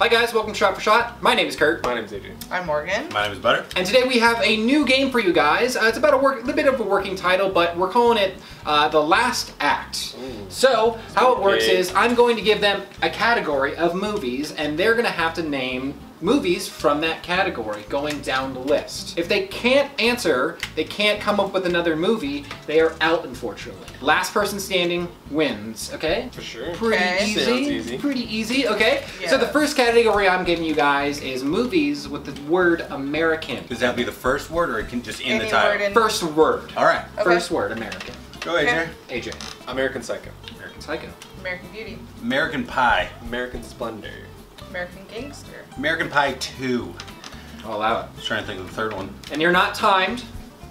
Hi guys, welcome to Shot for Shot. My name is Kurt. My name is Adrian. I'm Morgan. My name is Butter. And today we have a new game for you guys. It's about a bit of a working title, but we're calling it The Last Act. Ooh. So how it works is I'm going to give them a category of movies, and they're going to have to name movies from that category going down the list. If they can't answer, they can't come up with another movie, they are out, unfortunately. Last person standing wins, okay? For sure. Pretty easy, okay? Yeah. So the first category I'm giving you guys is movies with the word American. Does that be the first word, or it can just end the title? First word. All right. Okay. First word, American. Go AJ. Okay. AJ. American Psycho. American Psycho. American Beauty. American Pie. American Splendor. American Gangster. American Pie 2. I'll allow it. I was trying to think of the third one. And you're not timed,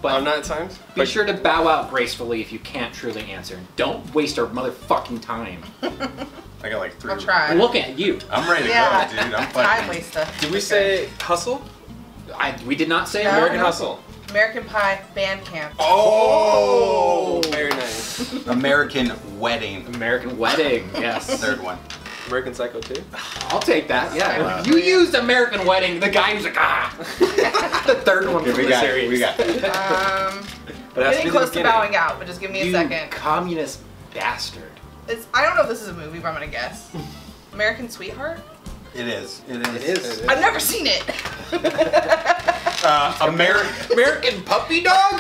but I'm not timed. Be sure to bow out gracefully if you can't truly answer. Don't waste our motherfucking time. I got like three. I'm trying. I'm looking at you. I'm ready to go, dude. I'm fucking. Time waster. Did we say Hustle? We did not say American Hustle. American Pie Bandcamp. Oh, very nice. American Wedding. American Wedding. Yes. Third one. American Psycho 2? I'll take that, yeah. You used American Wedding, the guy who's like, ah! The third one from the series. We got it. I'm getting close to bowing out, but just give me a second. You communist bastard. I don't know if this is a movie, but I'm gonna guess. American Sweetheart? It is. It is. It is. I've never seen it. American Puppy Dog?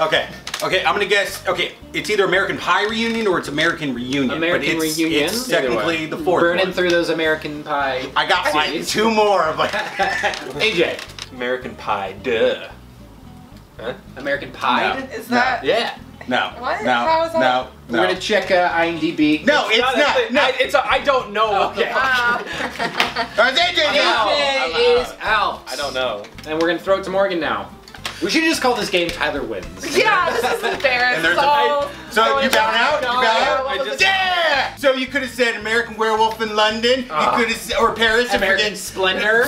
Okay. Okay, I'm gonna guess. Okay, it's either American Pie Reunion or it's American Reunion. American Reunion. It's technically the fourth. Burning through those American Pie. I got like two more of like. AJ. American Pie. Duh. Huh? American Pie. No. Is that? No. Yeah. No. What? No. How is that? No. We're gonna check IMDb. No, it's not. No, it's. I don't know. Okay. AJ is out. I don't know. And we're gonna throw it to Morgan now. We should just call this game Tyler Wins. Yeah, this is embarrassing. So you bound out? Yeah! So you could have said American Werewolf in London, you could have said, or Paris. American Splendor.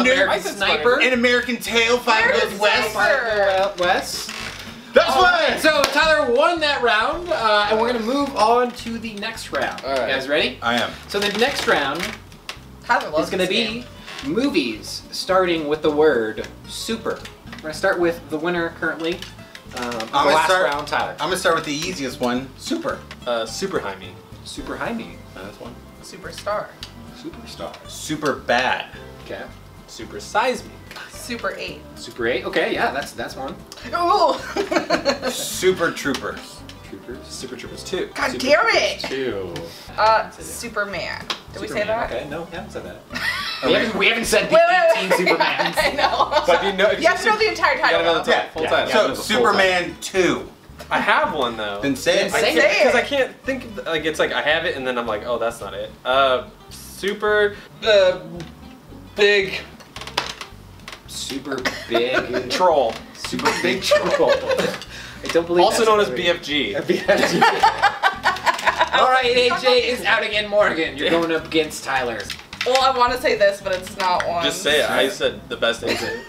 American Sniper. And American Tail, Fievel Goes West. That's right. So Tyler won that round, and we're going to move on to the next round. All right. You guys ready? I am. So the next round is going to be movies starting with the word super. We're gonna start with the winner currently. Last round, Tyler. I'm gonna start with the easiest one. Super. Super Jaime. That's one. Superstar. Super Bad. Okay. Super Size Me. Super 8. Super 8. Okay, yeah, that's one. Oh. Super Troopers. Super Troopers 2. God damn it! Superman. Did we say that? Okay, no, we haven't said that. We haven't said the 18 Supermans. I know. But you have to know the entire title. You gotta know the full title. So Superman 2. I have one though. Then say it. Because I can't think of, like, it's like I have it and then I'm like, oh, that's not it. Super big troll. Super big troll. I don't believe also known as BFG. BFG. All right, AJ is out again. Morgan, you're going up against Tyler. Well, I want to say this, but it's not one. Just say it. I said the best answer.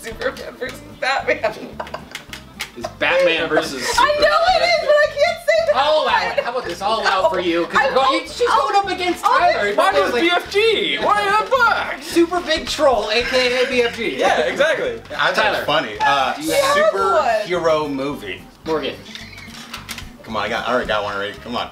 Superman versus Batman. It's Batman versus Superman. I know it is, but I can't say that. I'll allow it. How about this? I'll allow for you. She's going up against Tyler. Mine is BFG. Why the fuck? Super Big Troll, a.k.a. BFG. Yeah, exactly. I thought it was funny. Superhero movie. Morgan. Come on, I already got one already. Come on.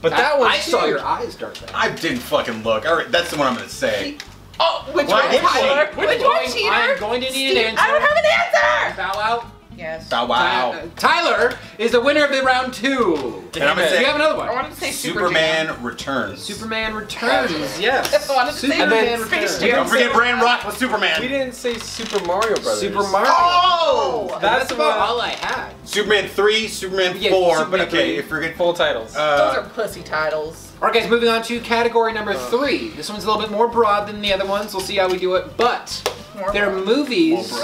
But that one, I saw your eyes dark. I didn't fucking look. All right, that's the one I'm going to say. Oh, which one, cheater? Which one, cheater? I'm going to need an answer. I don't have an answer! Bow out. Yes. Bow wow. Tyler is the winner of the round 2. And I'm going to say, you have another one. I wanted to say Superman Returns. Superman Returns, yes. I wanted to say Superman Returns. Don't forget Brand Rock with Superman. We didn't say Super Mario Brothers. Super Mario. Oh! That's about all I had. Superman 3, Superman 4, but okay, if you're getting full titles. Those are pussy titles. All right, guys, moving on to category number 3. This one's a little bit more broad than the other ones. We'll see how we do it, but there are movies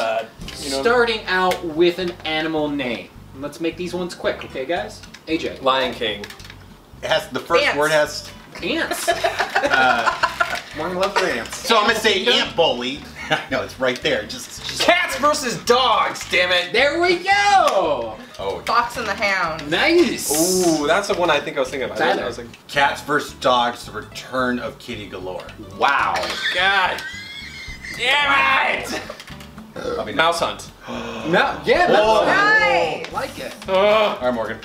starting out with an animal name. Let's make these ones quick, okay, guys? AJ. Lion King. It has the first word has ants. One love for ants. So I'm gonna say Ant Bully. No, it's right there. Just Cats versus Dogs. Damn it! There we go. Fox and the Hound. Nice! Ooh, that's the one I think I was thinking about. I was like, Cats versus Dogs: The Return of Kitty Galore. Wow. God. Damn it! I mean, Mouse Hunt. No. Yeah, that's nice. I like it. All right, Morgan.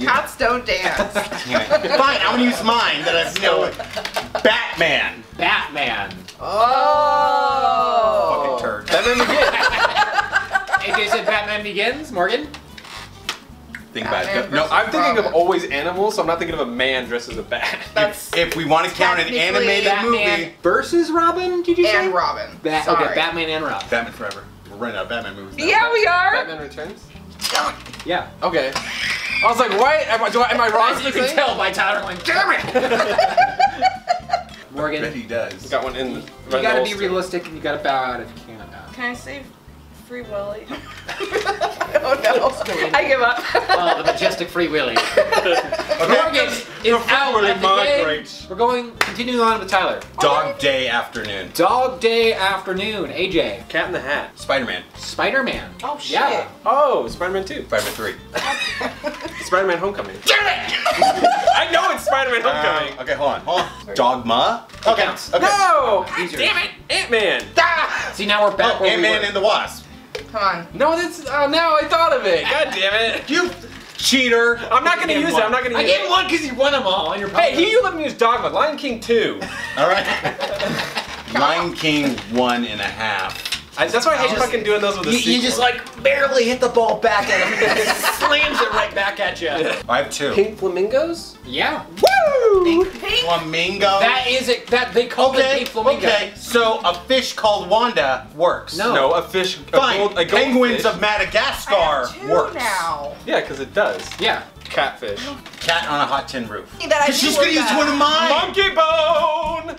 Cats don't dance. Fine, I'm gonna use mine that I've known. Batman. Batman. Oh. Fucking turd. Batman Begins. AJ said Batman Begins. Morgan. Think Batman about it. No, I'm thinking of always animals, so I'm not thinking of a man dressed as a bat. If we want to count an animated Batman movie versus Robin, did you say? And Robin. Okay, Batman and Robin. Batman Forever. We're running out of Batman movies now. Yeah, we are. Batman Returns. Yeah. Okay. I was like, what? Am I wrong? As you can tell by Tyler, I'm like, damn it! Morgan. I bet he does. We got one in the You gotta be realistic and you gotta bow out if you can. Can I save Free Willy? Oh no. I give up. Oh, the majestic Free Willy. Morgan is out of the game. Great. We're continuing on with Tyler. Dog Day Afternoon. Dog Day Afternoon. AJ. Cat in the Hat. Spider-Man. Spider-Man. Oh shit. Yeah. Oh, Spider-Man 2. Spider-Man 3. Spider-Man Homecoming. Damn it! I know it's Spider-Man Homecoming. Okay, hold on. Dogma. Okay. Okay. No! Damn it! Ant-Man. Ah! See, now we're back. Ant-Man and the Wasp. Come on. No, that's. Oh, now I thought of it. God damn it! You cheater! I'm not gonna use it. I'm not gonna use it. I gave one because you won them all on your podcast. Hey, you let me use Dogma. Lion King 2. All right. Lion King 1.5. That's why I hate fucking doing those with the sequel. You just like barely hit the ball back at him and slams it right back at you. I have two. Pink flamingos? Yeah. Woo! Pink flamingos? That is it. That they call it pink flamingo. Okay, so a fish called Wanda works. No, a fish. Fine. A gold Penguins fish. Of Madagascar works. Now. Yeah, because it does. Yeah. Catfish. Cat on a hot tin roof. Because she's going to use one of mine. Monkey bone!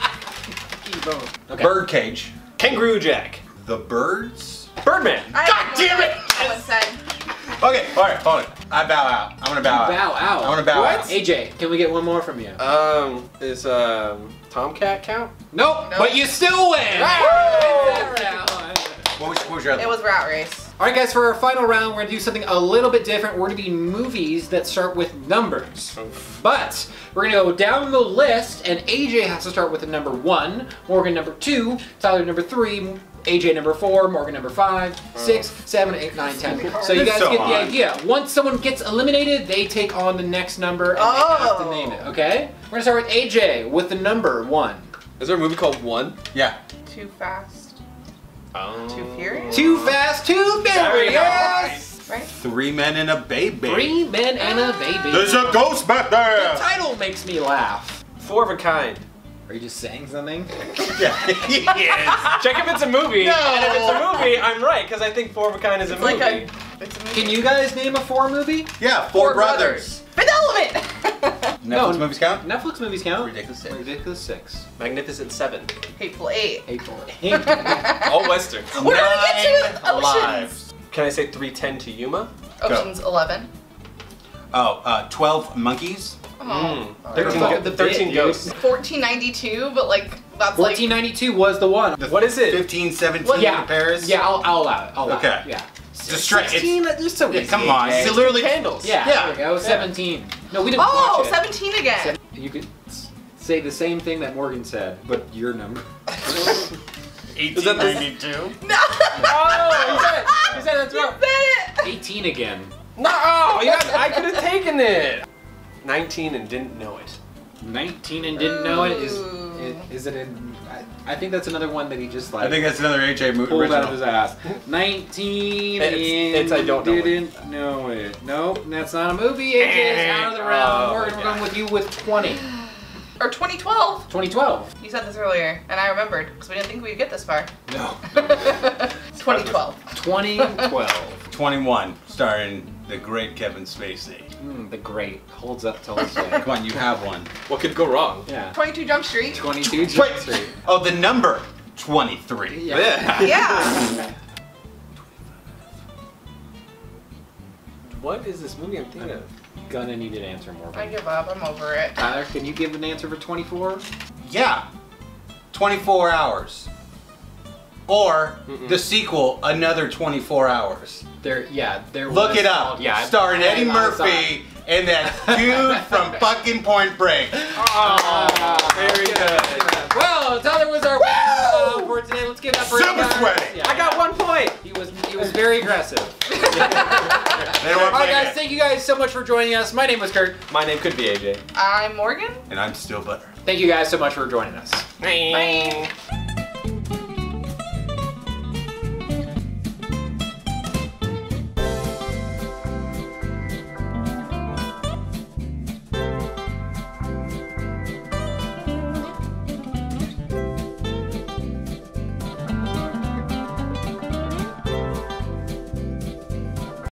Monkey bone. Okay. Birdcage. Kangaroo Jack. The Birds? Birdman. God damn it! Okay, alright, hold on. I bow out. I'm gonna bow out. Bow out. I'm gonna bow out. AJ, can we get one more from you? Is Tomcat count? Nope. But you still win! What was your other? It was Rat Race. Alright guys, for our final round, we're gonna do something a little bit different. We're gonna do movies that start with numbers. But we're gonna go down the list, and AJ has to start with the number 1, Morgan number 2, Tyler number 3, AJ number 4, Morgan number 5, 6, 7, 8, 9, 10. So you guys get the idea. Once someone gets eliminated, they take on the next number and they have to name it. Okay? We're gonna start with AJ with the number 1. Is there a movie called 1? Yeah. Too Fast. Too Furious. Too Fast, Too Furious. Yes. Right? 3 Men and a Baby. 3 Men and a Baby. There's a ghost back there! The title makes me laugh. 4 of a Kind. Are you just saying something? Yeah. Yes. Check if it's a movie. No. And if it's a movie, I'm right, because I think 4 of a Kind is a movie. It's a movie. Can you guys name a 4 movie? Yeah, Four Brothers. Fifth Element! Netflix movies count? Netflix movies count. Ridiculous 6. Ridiculous 6. Magnificent 7. Hateful 8. Hateful 8. All Westerns. We're gonna get to Oceans. Can I say 3:10 to Yuma? Ocean's 11. 12 monkeys. Oh. 13 ghosts. 1492, but like that's 1492 was the one. What is it? 1517 in Paris. Yeah, I'll allow it. Okay. Yeah. Distract. 16. It's so easy. Come on. It's literally candles. Yeah. Yeah. There we go. 17. No, we didn't. Oh, 17 again. You could say the same thing that Morgan said, but your number. 1892? No! Oh, you said that's wrong. You said it! 18 again. No! I could have taken it! 19 and didn't know it. 19 and didn't know it is it in... I think that's another one that he just like... I think that's another AJ movie original. Pulled out of his ass. 19 and I don't know didn't know it. Nope, that's not a movie. AJ's out of the round. We're going with you with 20. Or 2012. 2012. You said this earlier, and I remembered, because we didn't think we'd get this far. No. 2012. 2012. 21, starring the great Kevin Spacey. The great. Holds up till this day. Come on, you have one. What could go wrong? Yeah. 22 Jump Street. 22 Jump Street. Oh, the number 23. Yeah. Yeah. What is this movie I'm thinking of? Gonna need an answer, Morgan. I give up. I'm over it. Tyler, can you give an answer for 24? Yeah. 24 hours. Or the sequel, another 24 hours. Look it up. Called, yeah, starring Eddie Murphy and that dude from fucking Point Break. Oh, very good. Well, Tyler was our winner for today. Let's give it up for Super Sweaty. Yeah. I got 1 point. He was very aggressive. All right, guys. Thank you guys so much for joining us. My name was Kurt. My name could be AJ. I'm Morgan. And I'm Still Butter. Thank you guys so much for joining us. Bye. Bye.